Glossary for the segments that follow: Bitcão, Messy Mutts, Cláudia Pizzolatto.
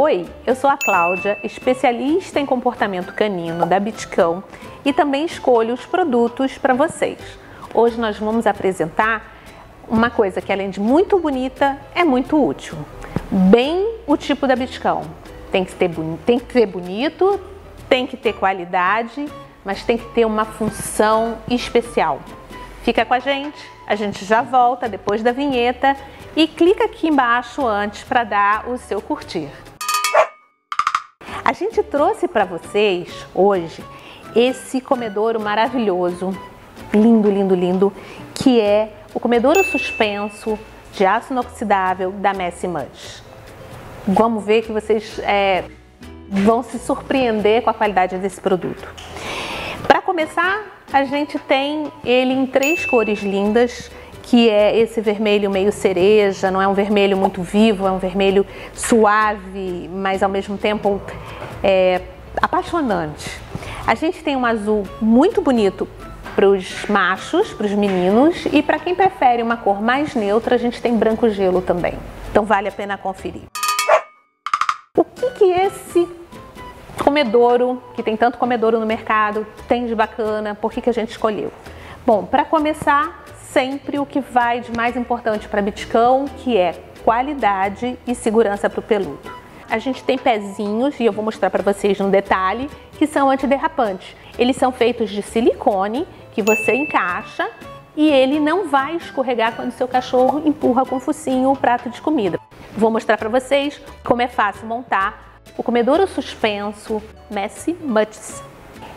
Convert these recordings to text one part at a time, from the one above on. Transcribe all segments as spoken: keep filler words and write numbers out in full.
Oi, eu sou a Cláudia, especialista em comportamento canino da Bitcão e também escolho os produtos para vocês. Hoje nós vamos apresentar uma coisa que, além de muito bonita, é muito útil. Bem o tipo da Bitcão. Tem que ter, tem que ter bonito, tem que ter qualidade, mas tem que ter uma função especial. Fica com a gente, a gente já volta depois da vinheta e clica aqui embaixo antes para dar o seu curtir. A gente trouxe para vocês hoje esse comedouro maravilhoso, lindo, lindo, lindo, que é o comedouro suspenso de aço inoxidável da Messy Mutts. Vamos ver que vocês é, vão se surpreender com a qualidade desse produto. Para começar, a gente tem ele em três cores lindas, que é esse vermelho meio cereja, não é um vermelho muito vivo, é um vermelho suave, mas ao mesmo tempo é, apaixonante. A gente tem um azul muito bonito para os machos, para os meninos, e para quem prefere uma cor mais neutra, a gente tem branco gelo também. Então vale a pena conferir. O que que esse comedouro, que tem tanto comedouro no mercado, tem de bacana? Por que que a gente escolheu? Bom, para começar, sempre o que vai de mais importante para Bitcão, que é qualidade e segurança para o peludo. A gente tem pezinhos, e eu vou mostrar para vocês um detalhe, que são antiderrapantes. Eles são feitos de silicone, que você encaixa e ele não vai escorregar quando seu cachorro empurra com o focinho o prato de comida. Vou mostrar para vocês como é fácil montar o comedouro suspenso Messy Mutts.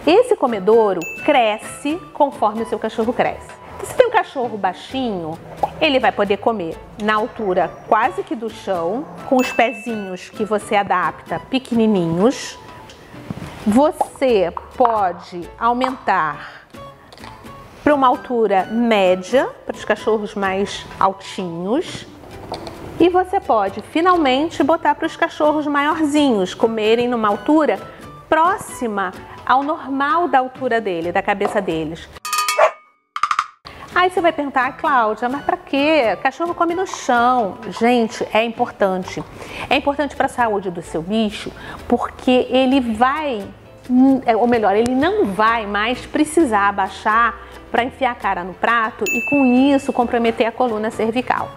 Esse comedouro cresce conforme o seu cachorro cresce. Se tem um cachorro baixinho, ele vai poder comer na altura quase que do chão, com os pezinhos que você adapta pequenininhos. Você pode aumentar para uma altura média, para os cachorros mais altinhos. E você pode finalmente botar para os cachorros maiorzinhos comerem numa altura próxima ao normal da altura dele, da cabeça deles. Aí você vai perguntar, Cláudia, mas pra quê? Cachorro come no chão. Gente, é importante. É importante para a saúde do seu bicho, porque ele vai, ou melhor, ele não vai mais precisar abaixar para enfiar a cara no prato e com isso comprometer a coluna cervical.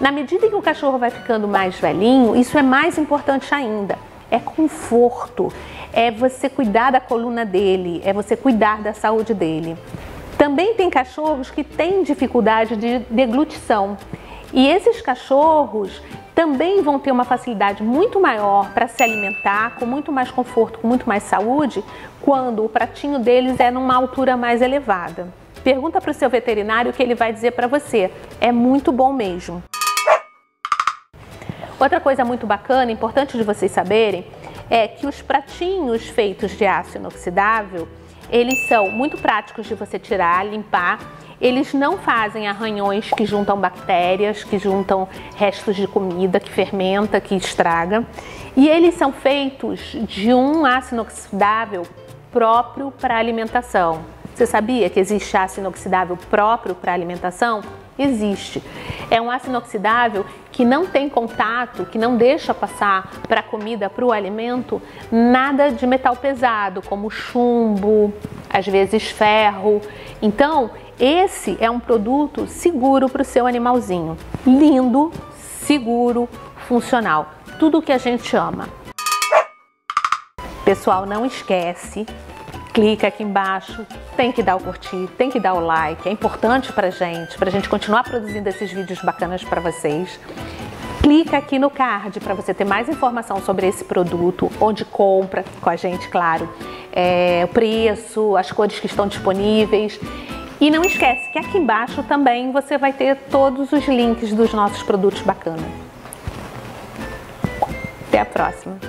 Na medida em que o cachorro vai ficando mais velhinho, isso é mais importante ainda. É conforto, é você cuidar da coluna dele, é você cuidar da saúde dele. Também tem cachorros que têm dificuldade de deglutição e esses cachorros também vão ter uma facilidade muito maior para se alimentar, com muito mais conforto, com muito mais saúde, quando o pratinho deles é numa altura mais elevada. Pergunta para o seu veterinário o que ele vai dizer para você, é muito bom mesmo. Outra coisa muito bacana, importante de vocês saberem, é que os pratinhos feitos de aço inoxidável, eles são muito práticos de você tirar, limpar. Eles não fazem arranhões que juntam bactérias, que juntam restos de comida, que fermenta, que estraga. E eles são feitos de um aço inoxidável próprio para alimentação. Você sabia que existe aço inoxidável próprio para alimentação? Existe. É um aço inoxidável que não tem contato, que não deixa passar para a comida, para o alimento, nada de metal pesado, como chumbo, às vezes ferro. Então, esse é um produto seguro para o seu animalzinho. Lindo, seguro, funcional. Tudo o que a gente ama. Pessoal, não esquece. Clica aqui embaixo, tem que dar o curtir, tem que dar o like, é importante pra gente, pra gente continuar produzindo esses vídeos bacanas pra vocês. Clica aqui no card para você ter mais informação sobre esse produto, onde compra com a gente, claro, é, o preço, as cores que estão disponíveis. E não esquece que aqui embaixo também você vai ter todos os links dos nossos produtos bacanas. Até a próxima!